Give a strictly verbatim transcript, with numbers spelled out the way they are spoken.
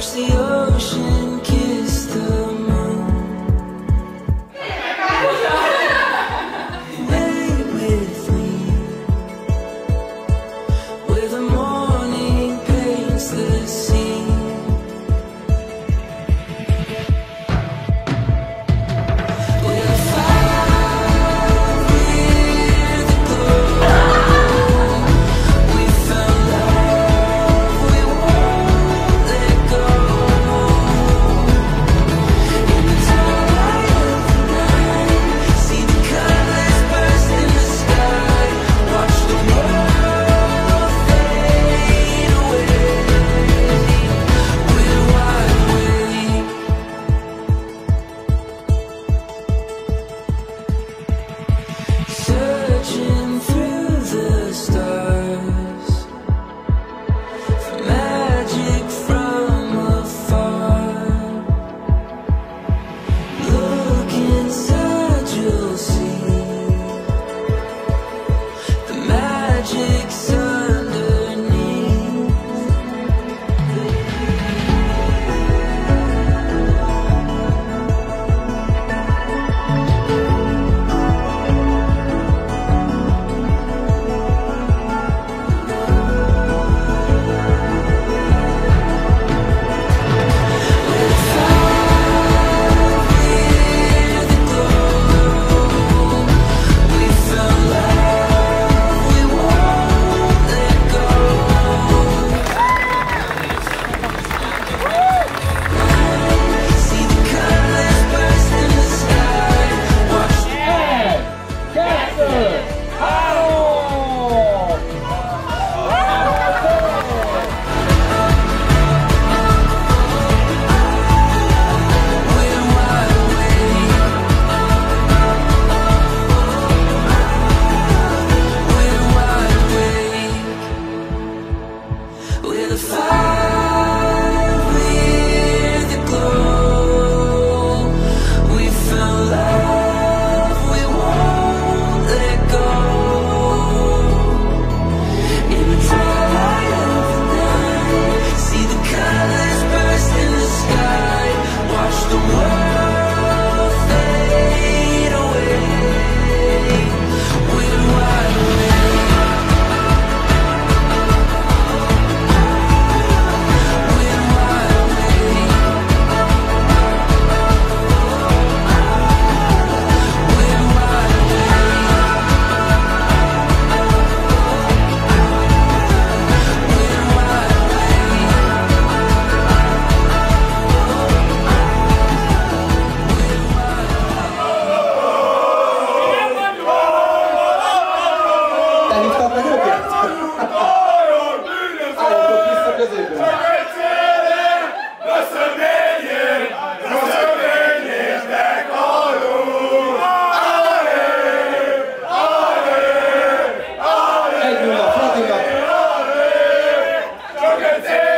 watch the ocean kiss the moon. Wait with me, where the morning paints the sea. That's it!